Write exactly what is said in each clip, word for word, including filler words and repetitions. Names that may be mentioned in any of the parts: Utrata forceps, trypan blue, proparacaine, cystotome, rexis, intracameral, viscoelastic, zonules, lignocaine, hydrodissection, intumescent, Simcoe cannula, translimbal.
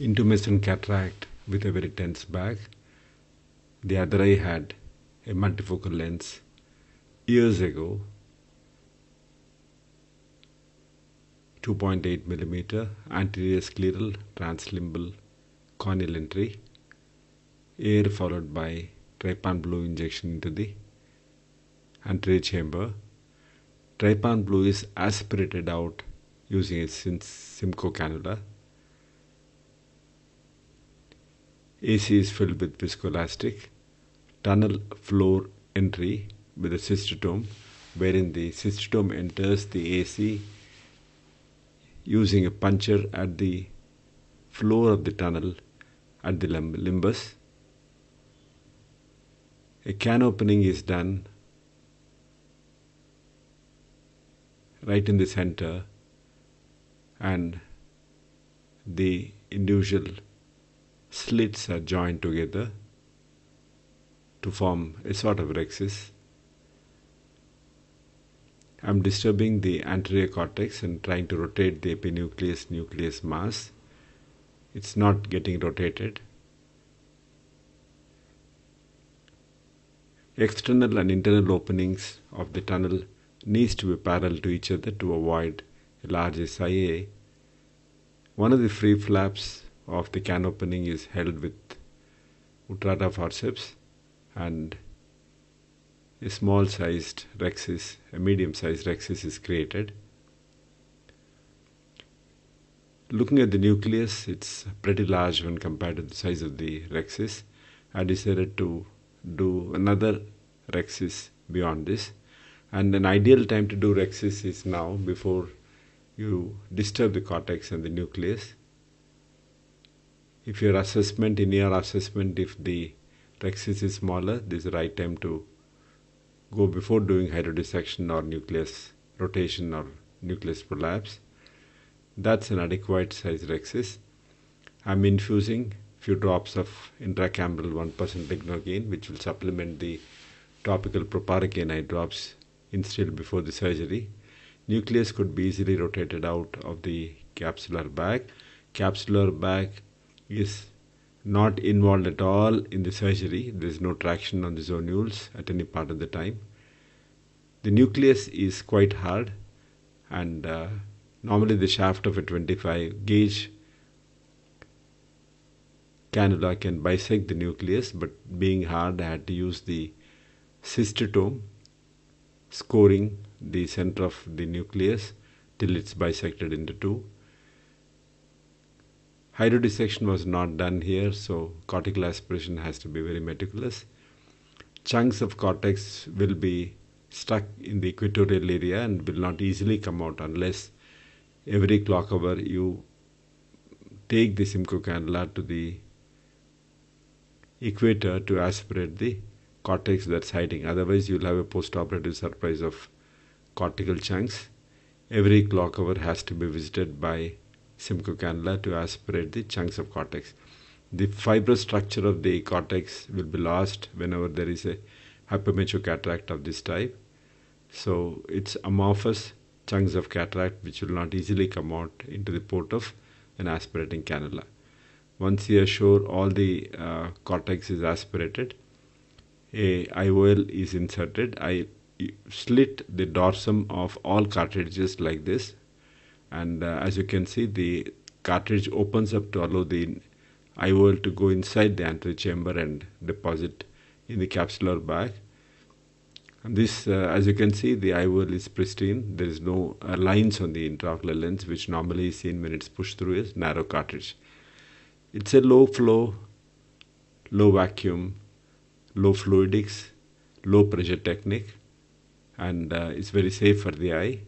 intumescent cataract with a very tense back. The other eye had a multifocal lens. Years ago, two point eight millimeter anterior scleral translimbal corneal entry, air followed by trypan blue injection into the anterior chamber. Trypan blue is aspirated out using a Simcoe cannula. A C is filled with viscoelastic. Tunnel floor entry with a cystotome, wherein the cystotome enters the A C using a puncture at the floor of the tunnel at the limbus. A can opening is done right in the center, and the individual slits are joined together to form a sort of rexis. I am disturbing the anterior cortex and trying to rotate the epinucleus nucleus mass. It's not getting rotated. External and internal openings of the tunnel needs to be parallel to each other to avoid a large S I A. One of the free flaps of the can opening is held with Utrata forceps, and a small sized rexis, a medium sized rexis is created. Looking at the nucleus, it's pretty large when compared to the size of the rexis. I decided to do another rexis beyond this, and an ideal time to do rexis is now, before you disturb the cortex and the nucleus. If your assessment, in your assessment, if the rexis is smaller, this is the right time to go before doing hydrodissection or nucleus rotation or nucleus prolapse. That's an adequate size rexis. I'm infusing few drops of intracameral one percent lignocaine, which will supplement the topical proparacaine eye drops instilled before the surgery. Nucleus could be easily rotated out of the capsular bag. Capsular bag is not involved at all in the surgery. There is no traction on the zonules at any part of the time. The nucleus is quite hard, and uh, normally the shaft of a twenty-five gauge cannula can bisect the nucleus, but being hard, I had to use the cystotome, scoring the center of the nucleus till it's bisected into two. Hydrodissection was not done here, so cortical aspiration has to be very meticulous. Chunks of cortex will be stuck in the equatorial area and will not easily come out unless every clock hour you take the Simcoe cannula to the equator to aspirate the cortex that's hiding. Otherwise, you'll have a post-operative surprise of cortical chunks. Every clock hour has to be visited by Simcoe cannula to aspirate the chunks of cortex. The fibrous structure of the cortex will be lost whenever there is a hypermetro cataract of this type. So it's amorphous chunks of cataract which will not easily come out into the port of an aspirating cannula. Once you are sure all the uh, cortex is aspirated, a I O L is inserted. I slit the dorsum of all cartilages like this, and uh, as you can see, the cartridge opens up to allow the I O L to go inside the anterior chamber and deposit in the capsular bag. And this, uh, as you can see, the I O L is pristine. There is no uh, lines on the intraocular lens, which normally is seen when it's pushed through a narrow cartridge. It's a low flow, low vacuum, low fluidics, low pressure technique, and uh, it's very safe for the eye.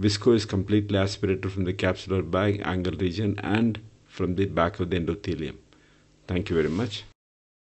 Visco is completely aspirated from the capsular bag, angle region, and from the back of the endothelium. Thank you very much.